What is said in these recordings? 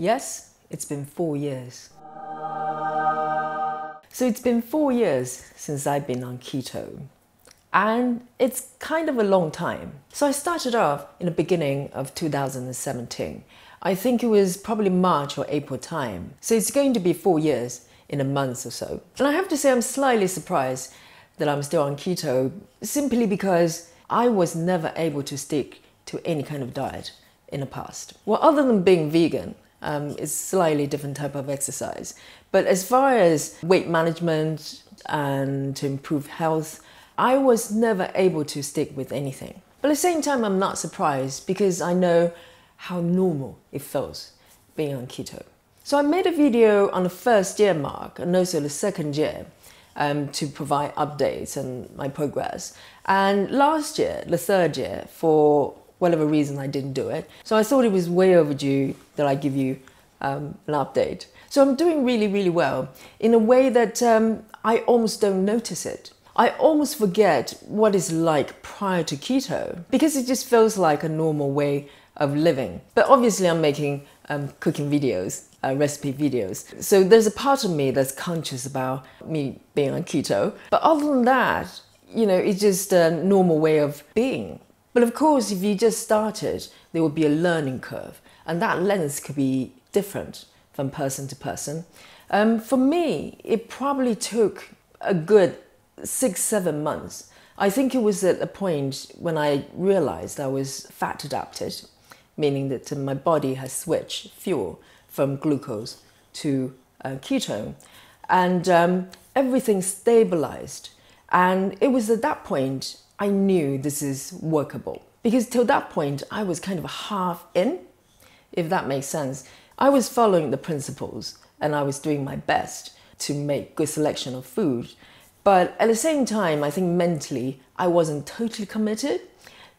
Yes, it's been 4 years. So it's been 4 years since I've been on keto, and it's kind of a long time. So I started off in the beginning of 2017. I think it was probably March or April time. So it's going to be 4 years in a month or so. And I have to say I'm slightly surprised that I'm still on keto, simply because I was never able to stick to any kind of diet in the past. Well, other than being vegan, it's slightly different type of exercise. But as far as weight management and to improve health, I was never able to stick with anything. But at the same time, I'm not surprised because I know how normal it feels being on keto. So I made a video on the first year mark and also the second year to provide updates and my progress. And last year, the third year, for whatever reason I didn't do it. So I thought it was way overdue that I give you an update. So I'm doing really, really well in a way that I almost don't notice it. I almost forget what it's like prior to keto because it just feels like a normal way of living. But obviously I'm making cooking videos, recipe videos. So there's a part of me that's conscious about me being on keto. But other than that, you know, it's just a normal way of being. But of course, if you just started, there would be a learning curve, and that lens could be different from person to person. For me, it probably took a good 6-7 months. I think it was at a point when I realized I was fat adapted, meaning that my body has switched fuel from glucose to ketone, and everything stabilized. And it was at that point I knew this is workable, because till that point I was kind of half in, if that makes sense. I was following the principles and I was doing my best to make good selection of food, but at the same time I think mentally I wasn't totally committed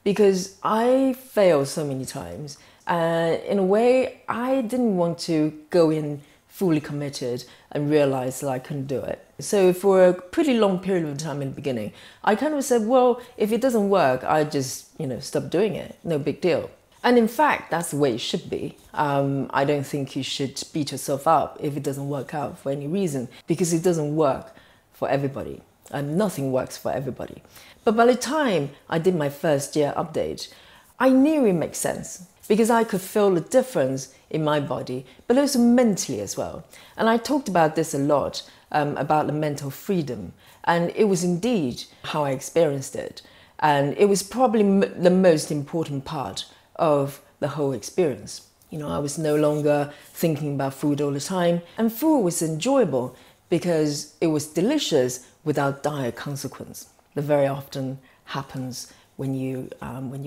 because I failed so many times, and in a way I didn't want to go in fully committed and realized that I couldn't do it. So for a pretty long period of time in the beginning, I kind of said, well, if it doesn't work, I just, you know, stop doing it. No big deal. And in fact, that's the way it should be. I don't think you should beat yourself up if it doesn't work out for any reason, because it doesn't work for everybody. Nothing works for everybody. But by the time I did my first year update, I knew it makes sense, because I could feel the difference in my body, but also mentally as well. And I talked about this a lot, about the mental freedom, and it was indeed how I experienced it. And it was probably the most important part of the whole experience. You know, I was no longer thinking about food all the time, and food was enjoyable because it was delicious without dire consequence. That very often happens when you're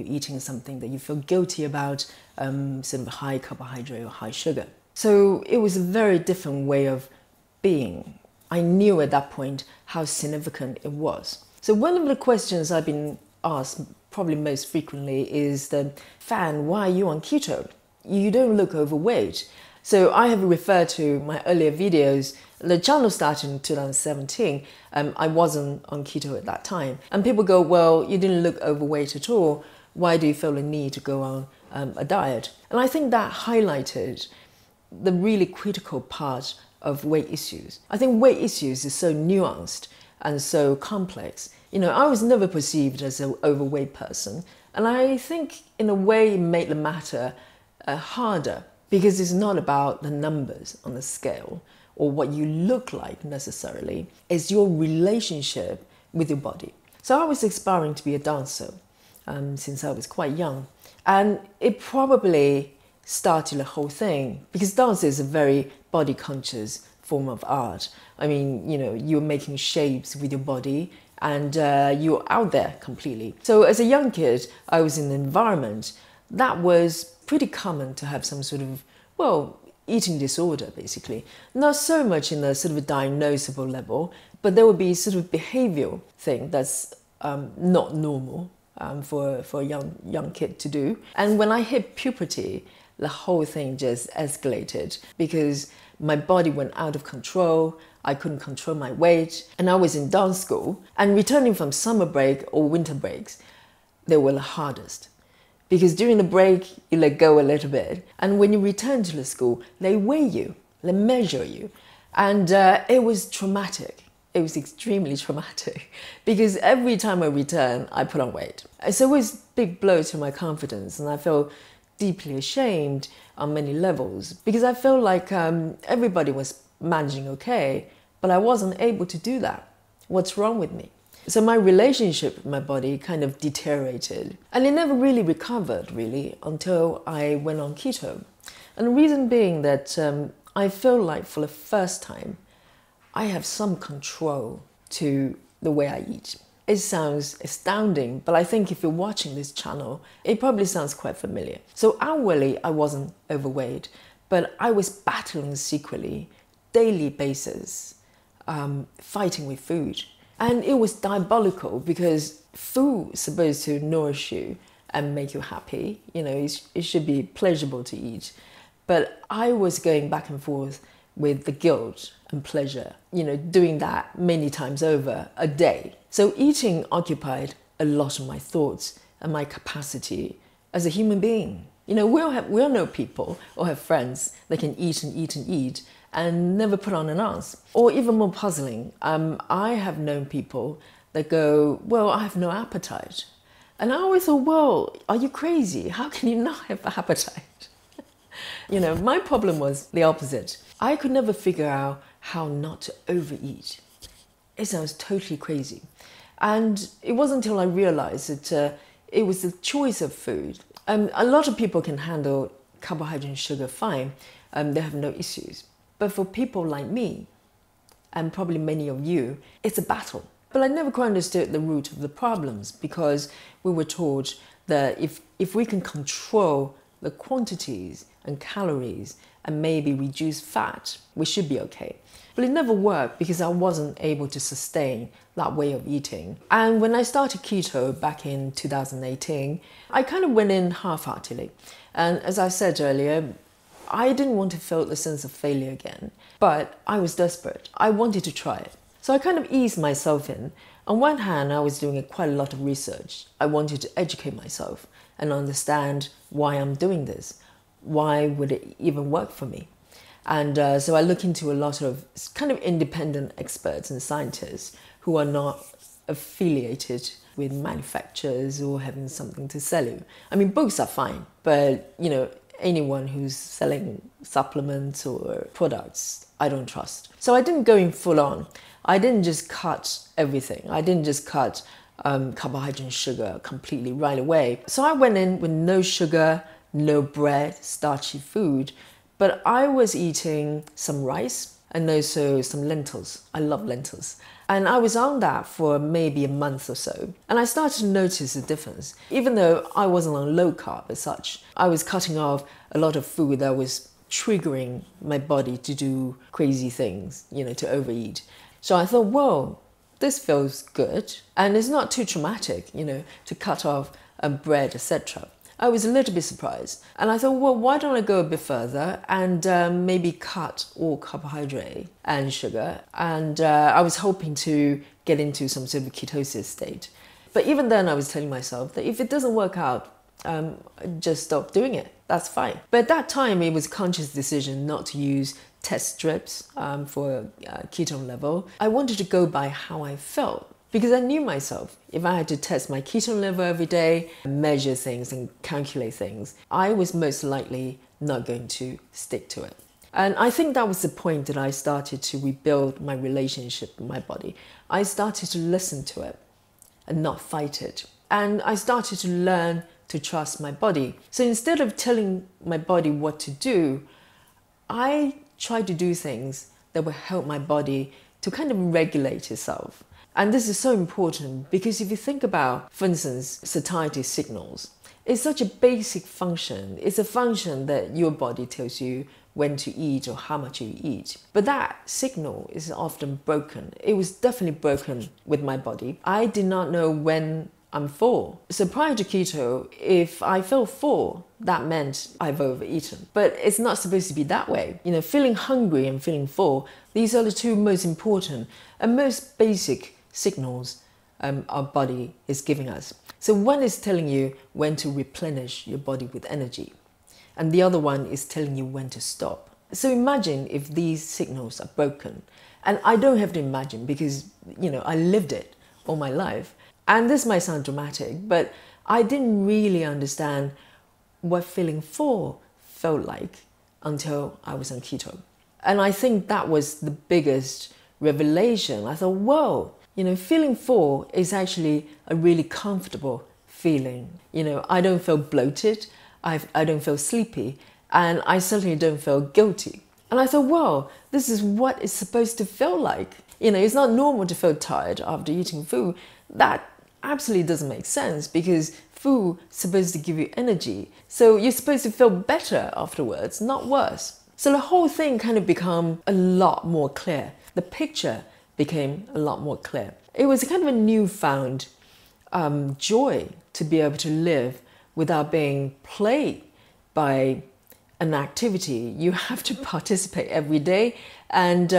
eating something that you feel guilty about, sort of high carbohydrate or high sugar. So it was a very different way of being. I knew at that point how significant it was. So one of the questions I've been asked probably most frequently is that, Fan, why are you on keto? You don't look overweight. So I have referred to my earlier videos. The channel started in 2017. I wasn't on keto at that time. And people go, well, you didn't look overweight at all. Why do you feel the need to go on a diet? And I think that highlighted the really critical part of weight issues. I think weight issues is so nuanced and so complex. You know, I was never perceived as an overweight person. And I think in a way it made the matter harder, because it's not about the numbers on the scale or what you look like necessarily, is your relationship with your body. So I was aspiring to be a dancer since I was quite young, and it probably started the whole thing, because dance is a very body conscious form of art. I mean, you know, you're making shapes with your body and you're out there completely. So as a young kid, I was in an environment that was pretty common to have some sort of, well, eating disorder basically. Not so much in a sort of a diagnosable level, but there would be sort of behavioral thing that's not normal for a young kid to do. And when I hit puberty, the whole thing just escalated, because my body went out of control. I couldn't control my weight, and I was in dance school, and returning from summer break or winter breaks, they were the hardest, because during the break, you let go a little bit. And when you return to the school, they weigh you, they measure you. And it was traumatic. It was extremely traumatic because every time I return, I put on weight. It's always a big blow to my confidence, and I felt deeply ashamed on many levels because I felt like everybody was managing okay, but I wasn't able to do that. What's wrong with me? So my relationship with my body kind of deteriorated, and it never really recovered really until I went on keto. And the reason being that I feel like for the first time, I have some control to the way I eat. It sounds astounding, but I think if you're watching this channel, it probably sounds quite familiar. So outwardly, I wasn't overweight, but I was battling secretly, daily basis, fighting with food. And it was diabolical because food is supposed to nourish you and make you happy. You know, it should be pleasurable to eat. But I was going back and forth with the guilt and pleasure, you know, doing that many times over a day. So eating occupied a lot of my thoughts and my capacity as a human being. You know, we all know people or have friends that can eat and eat and eat and never put on an ounce. Or even more puzzling, I have known people that go, well, I have no appetite. And I always thought, well, are you crazy? How can you not have an appetite? You know, my problem was the opposite. I could never figure out how not to overeat. It sounds totally crazy. And it wasn't until I realized that it was the choice of food. A lot of people can handle carbohydrate and sugar fine. They have no issues. But for people like me, and probably many of you, it's a battle. But I never quite understood the root of the problems because we were taught that if we can control the quantities and calories and maybe reduce fat, we should be okay. But it never worked because I wasn't able to sustain that way of eating. And when I started keto back in 2018, I kind of went in half-heartedly. And as I said earlier, I didn't want to feel the sense of failure again, but I was desperate. I wanted to try it. So I kind of eased myself in. On one hand, I was doing quite a lot of research. I wanted to educate myself and understand why I'm doing this. Why would it even work for me? And so I look into a lot of kind of independent experts and scientists who are not affiliated with manufacturers or having something to sell you. I mean, books are fine, but you know, anyone who's selling supplements or products, I don't trust. So I didn't go in full on. I didn't just cut everything. I didn't just cut carbohydrate and sugar completely right away. So I went in with no sugar, no bread, starchy food, but I was eating some rice and also some lentils. I love lentils. And I was on that for maybe a month or so. And I started to notice the difference. Even though I wasn't on low carb as such, I was cutting off a lot of food that was triggering my body to do crazy things, you know, to overeat. So I thought, whoa, this feels good. And it's not too traumatic, you know, to cut off bread, etc. I was a little bit surprised, and I thought, well, why don't I go a bit further and maybe cut all carbohydrate and sugar? And I was hoping to get into some sort of ketosis state. But even then, I was telling myself that if it doesn't work out, just stop doing it. That's fine. But at that time, it was a conscious decision not to use test strips for ketone level. I wanted to go by how I felt. Because I knew myself, if I had to test my ketone level every day, measure things and calculate things, I was most likely not going to stick to it. And I think that was the point that I started to rebuild my relationship with my body. I started to listen to it and not fight it. And I started to learn to trust my body. So instead of telling my body what to do, I tried to do things that would help my body to kind of regulate itself. And this is so important because if you think about, for instance, satiety signals, it's such a basic function. It's a function that your body tells you when to eat or how much you eat. But that signal is often broken. It was definitely broken with my body. I did not know when I'm full. So prior to keto, if I felt full, that meant I've overeaten. But it's not supposed to be that way. You know, feeling hungry and feeling full, these are the two most important and most basic signals our body is giving us. So one is telling you when to replenish your body with energy, and the other one is telling you when to stop. So imagine if these signals are broken. And I don't have to imagine because, you know, I lived it all my life. And this might sound dramatic, but I didn't really understand what feeling full felt like until I was on keto. And I think that was the biggest revelation. I thought, whoa, you know, feeling full is actually a really comfortable feeling. You know, I don't feel bloated, I don't feel sleepy, and I certainly don't feel guilty. And I thought, wow, this is what it's supposed to feel like. You know, it's not normal to feel tired after eating food. That absolutely doesn't make sense because food is supposed to give you energy. So you're supposed to feel better afterwards, not worse. So the whole thing kind of became a lot more clear. The picture became a lot more clear. It was kind of a newfound joy to be able to live without being plagued by an activity. You have to participate every day, and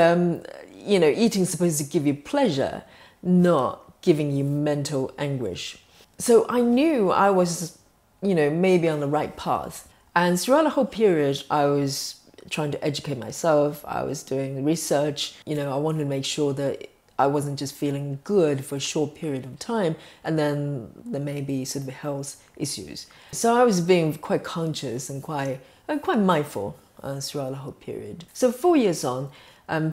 you know, eating is supposed to give you pleasure, not giving you mental anguish. So I knew I was, you know, maybe on the right path. And throughout the whole period, I was trying to educate myself. I was doing research. You know, I wanted to make sure that I wasn't just feeling good for a short period of time and then there may be sort of health issues. So I was being quite conscious and quite mindful throughout the whole period. So 4 years on,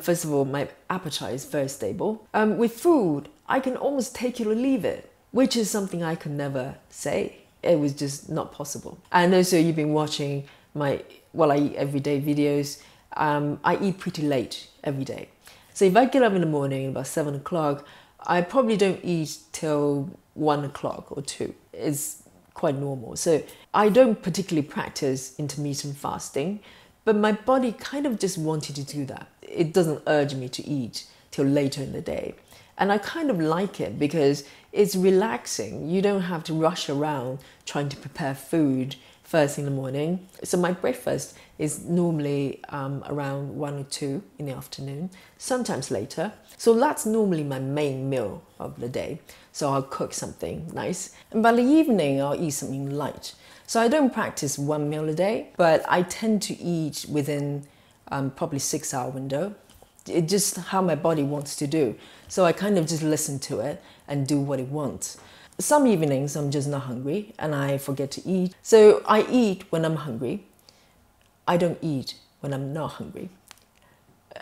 first of all, my appetite is very stable. With food, I can almost take it or leave it, which is something I could never say. It was just not possible. And also you've been watching my What I Eat Everyday videos. I eat pretty late every day. So if I get up in the morning about 7 o'clock, I probably don't eat till 1 o'clock or 2. It's quite normal. So I don't particularly practice intermittent fasting, but my body kind of just wanted to do that. It doesn't urge me to eat till later in the day. And I kind of like it because it's relaxing. You don't have to rush around trying to prepare food first in the morning. So my breakfast is normally around 1 or 2 in the afternoon, sometimes later. So that's normally my main meal of the day. So I'll cook something nice. And by the evening, I'll eat something light. So I don't practice one meal a day, but I tend to eat within probably 6-hour window. It's just how my body wants to do. So I kind of just listen to it and do what it wants. Some evenings I'm just not hungry and I forget to eat. So I eat when I'm hungry. I don't eat when I'm not hungry.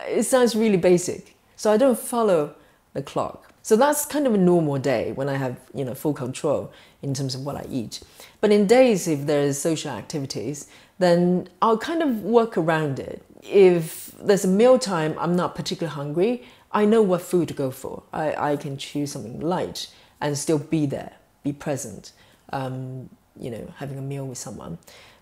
It sounds really basic. So I don't follow the clock. So that's kind of a normal day when I have, you know, full control in terms of what I eat. But in days if there's social activities, then I'll kind of work around it. If there's a meal time, I'm not particularly hungry. I know what food to go for. I can choose something light and still be there, be present, you know, having a meal with someone.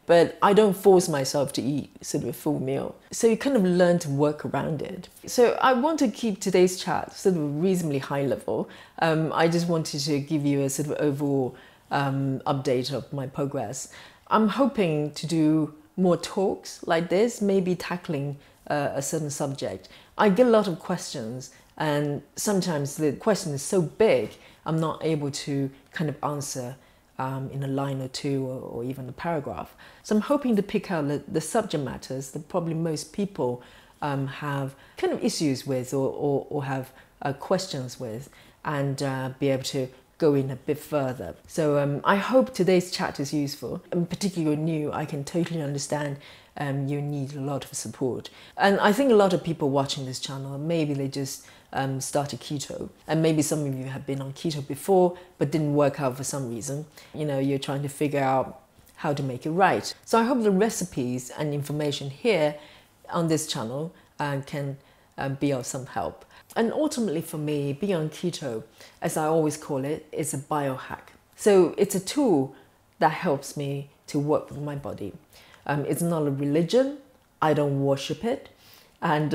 But I don't force myself to eat sort of a full meal. So you kind of learn to work around it. So I want to keep today's chat sort of a reasonably high level. I just wanted to give you a sort of overall update of my progress. I'm hoping to do more talks like this, maybe tackling a certain subject. I get a lot of questions and sometimes the question is so big, I'm not able to kind of answer in a line or two or even a paragraph. So I'm hoping to pick out the subject matters that probably most people have kind of issues with or have questions with and be able to go in a bit further. So I hope today's chat is useful. And particularly new, I can totally understand you need a lot of support. And I think a lot of people watching this channel, maybe they just started keto. And maybe some of you have been on keto before, but didn't work out for some reason. You know, you're trying to figure out how to make it right. So I hope the recipes and information here on this channel can be of some help. And ultimately for me, being on keto, as I always call it, is a biohack. So it's a tool that helps me to work with my body. It's not a religion, I don't worship it, and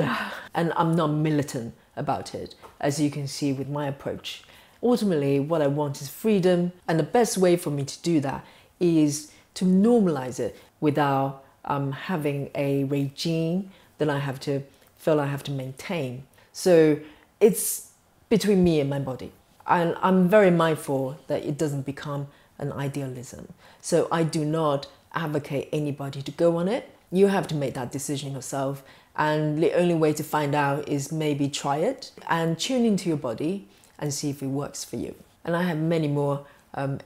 I'm not militant about it, as you can see with my approach. Ultimately, what I want is freedom, and the best way for me to do that is to normalize it without having a regime that I have to feel I have to maintain. So it's between me and my body. And I'm very mindful that it doesn't become and idealism. So I do not advocate anybody to go on it. You have to make that decision yourself. And the only way to find out is maybe try it and tune into your body and see if it works for you. And I have many more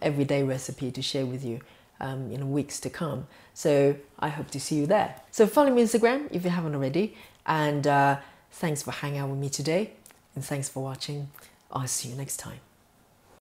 everyday recipes to share with you in weeks to come. So I hope to see you there. So follow me on Instagram if you haven't already. And thanks for hanging out with me today. And thanks for watching. I'll see you next time.